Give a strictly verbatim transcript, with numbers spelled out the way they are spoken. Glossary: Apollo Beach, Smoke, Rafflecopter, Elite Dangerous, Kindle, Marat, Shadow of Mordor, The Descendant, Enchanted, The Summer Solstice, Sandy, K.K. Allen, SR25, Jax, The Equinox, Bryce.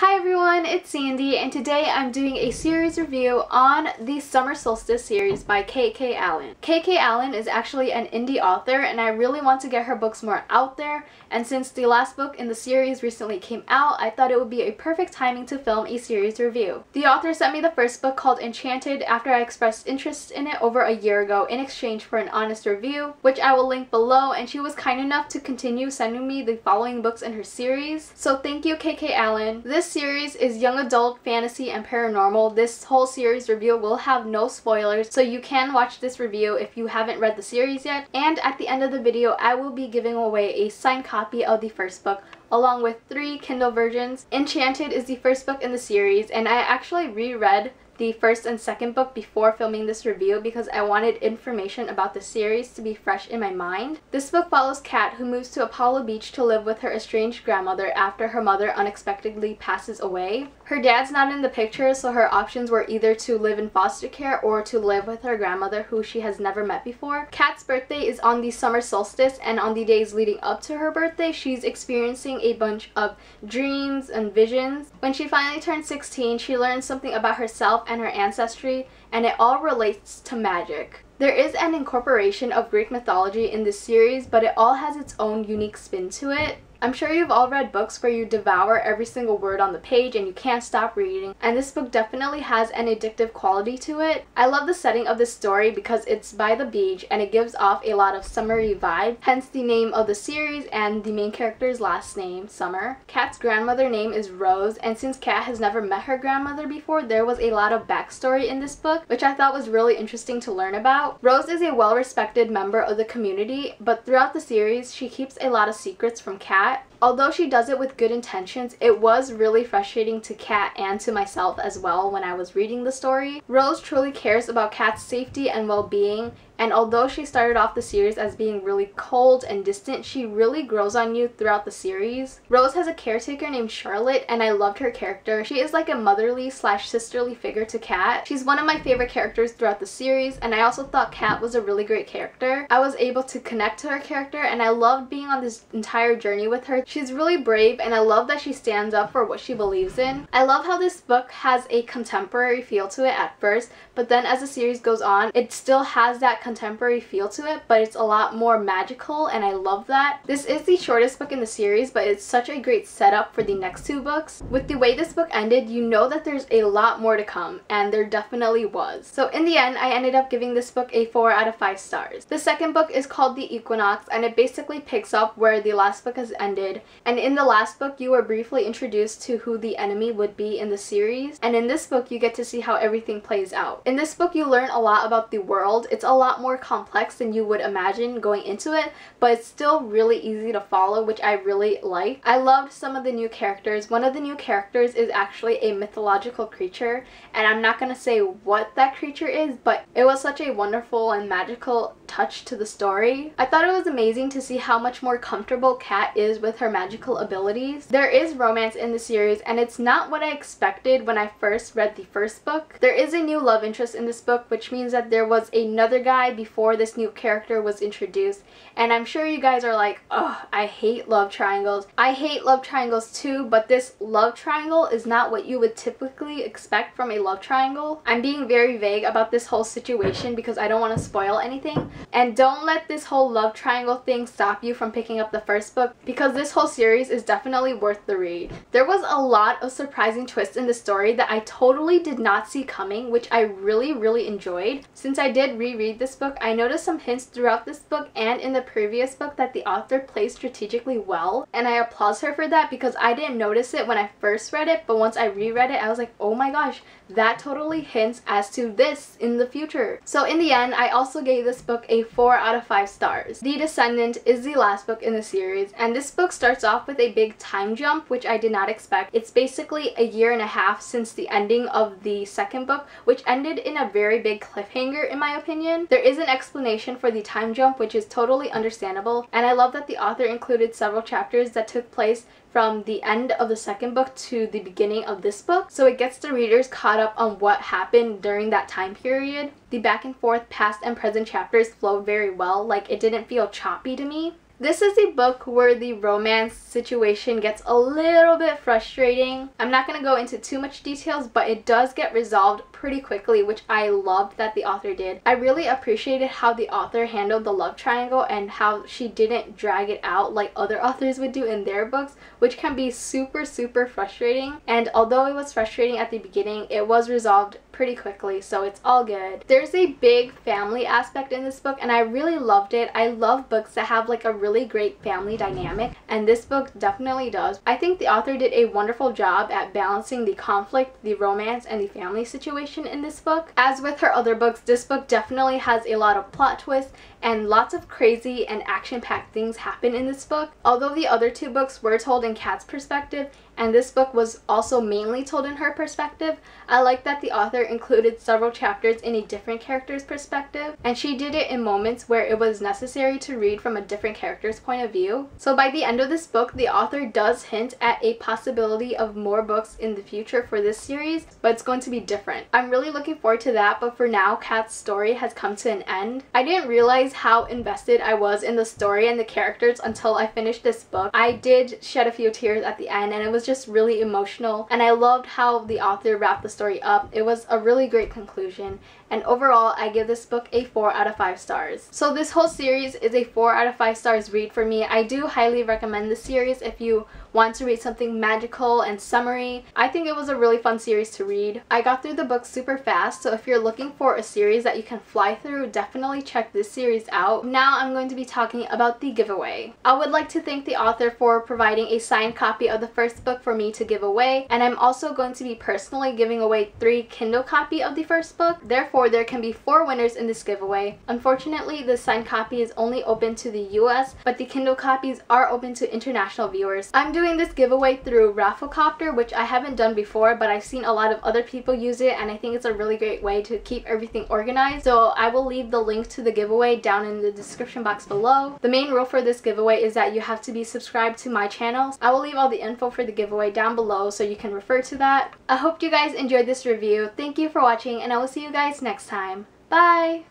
Hi everyone, it's Sandy, and today I'm doing a series review on the Summer Solstice series by K K. Allen. K K. Allen is actually an indie author, and I really want to get her books more out there, and since the last book in the series recently came out, I thought it would be a perfect timing to film a series review. The author sent me the first book called Enchanted after I expressed interest in it over a year ago in exchange for an honest review, which I will link below, and she was kind enough to continue sending me the following books in her series, so thank you K K. Allen. This This series is young adult, fantasy, and paranormal. This whole series review will have no spoilers, so you can watch this review if you haven't read the series yet. And at the end of the video, I will be giving away a signed copy of the first book, along with three Kindle versions. Enchanted is the first book in the series, and I actually reread the first and second book before filming this review because I wanted information about the series to be fresh in my mind. This book follows Kat, who moves to Apollo Beach to live with her estranged grandmother after her mother unexpectedly passes away. Her dad's not in the picture, so her options were either to live in foster care or to live with her grandmother, who she has never met before. Kat's birthday is on the summer solstice, and on the days leading up to her birthday, she's experiencing a bunch of dreams and visions. When she finally turns sixteen, she learns something about herself and her ancestry, and it all relates to magic. There is an incorporation of Greek mythology in this series, but it all has its own unique spin to it. I'm sure you've all read books where you devour every single word on the page and you can't stop reading, and this book definitely has an addictive quality to it. I love the setting of this story because it's by the beach and it gives off a lot of summery vibe, hence the name of the series and the main character's last name, Summer. Kat's grandmother's name is Rose, and since Kat has never met her grandmother before, there was a lot of backstory in this book, which I thought was really interesting to learn about. Rose is a well-respected member of the community, but throughout the series, she keeps a lot of secrets from Kat. Although she does it with good intentions, it was really frustrating to Kat and to myself as well when I was reading the story. Rose truly cares about Kat's safety and well-being, and although she started off the series as being really cold and distant, she really grows on you throughout the series. Rose has a caretaker named Charlotte, and I loved her character. She is like a motherly slash sisterly figure to Kat. She's one of my favorite characters throughout the series, and I also thought Kat was a really great character. I was able to connect to her character, and I loved being on this entire journey with her. She's really brave, and I love that she stands up for what she believes in. I love how this book has a contemporary feel to it at first, but then as the series goes on, it still has that contemporary feel to it, but it's a lot more magical, and I love that. This is the shortest book in the series, but it's such a great setup for the next two books. With the way this book ended, you know that there's a lot more to come, and there definitely was. So in the end, I ended up giving this book a four out of five stars. The second book is called The Equinox, and it basically picks up where the last book has ended, and in the last book, you were briefly introduced to who the enemy would be in the series, and in this book, you get to see how everything plays out. In this book, you learn a lot about the world. It's a lot more complex than you would imagine going into it, but it's still really easy to follow, which I really like. I loved some of the new characters. One of the new characters is actually a mythological creature, and I'm not gonna say what that creature is, but it was such a wonderful and magical touch to the story. I thought it was amazing to see how much more comfortable Kat is with her magical abilities. There is romance in the series, and it's not what I expected when I first read the first book. There is a new love interest in this book, which means that there was another guy before this new character was introduced, and I'm sure you guys are like, oh, I hate love triangles. I hate love triangles too, but this love triangle is not what you would typically expect from a love triangle. I'm being very vague about this whole situation because I don't want to spoil anything, and don't let this whole love triangle thing stop you from picking up the first book because this whole series is definitely worth the read. There was a lot of surprising twists in the story that I totally did not see coming, which I really, really enjoyed. Since I did reread this book, I noticed some hints throughout this book and in the previous book that the author plays strategically well, and I applaud her for that because I didn't notice it when I first read it, but once I reread it, I was like, oh my gosh, that totally hints as to this in the future. So in the end, I also gave this book a four out of five stars. The Descendant is the last book in the series, and this book starts off with a big time jump, which I did not expect. It's basically a year and a half since the ending of the second book, which ended in a very big cliffhanger in my opinion. There is an explanation for the time jump, which is totally understandable, and I love that the author included several chapters that took place from the end of the second book to the beginning of this book, so it gets the readers caught up on what happened during that time period. The back and forth past and present chapters flowed very well, like it didn't feel choppy to me. This is the book where the romance situation gets a little bit frustrating. I'm not going to go into too much details, but it does get resolved pretty quickly, which I loved that the author did. I really appreciated how the author handled the love triangle and how she didn't drag it out like other authors would do in their books, which can be super, super frustrating. And although it was frustrating at the beginning, it was resolved pretty quickly, so it's all good. There's a big family aspect in this book, and I really loved it. I love books that have like a really great family dynamic, and this book definitely does. I think the author did a wonderful job at balancing the conflict, the romance, and the family situation in this book. As with her other books, this book definitely has a lot of plot twists, and lots of crazy and action-packed things happen in this book. Although the other two books were told in Kat's perspective, and this book was also mainly told in her perspective, I like that the author included several chapters in a different character's perspective, and she did it in moments where it was necessary to read from a different character's point of view. So by the end of this book, the author does hint at a possibility of more books in the future for this series, but it's going to be different. I'm really looking forward to that, but for now, Kat's story has come to an end. I didn't realize how invested I was in the story and the characters until I finished this book. I did shed a few tears at the end, and it was just really emotional, and I loved how the author wrapped the story up. It was a really great conclusion, and overall I give this book a four out of five stars. So this whole series is a four out of five stars read for me. I do highly recommend this series if you want to read something magical and summery. I think it was a really fun series to read. I got through the book super fast, so if you're looking for a series that you can fly through, definitely check this series out. Now I'm going to be talking about the giveaway. I would like to thank the author for providing a signed copy of the first book for me to give away, and I'm also going to be personally giving away three Kindle copies of the first book. Therefore, there can be four winners in this giveaway. Unfortunately, the signed copy is only open to the U S, but the Kindle copies are open to international viewers. I'm doing this giveaway through Rafflecopter, which I haven't done before, but I've seen a lot of other people use it, and I think it's a really great way to keep everything organized. So I will leave the link to the giveaway down in the description box below. The main rule for this giveaway is that you have to be subscribed to my channel. I will leave all the info for the giveaway down below so you can refer to that. I hope you guys enjoyed this review. Thank you for watching, and I will see you guys next time. Bye!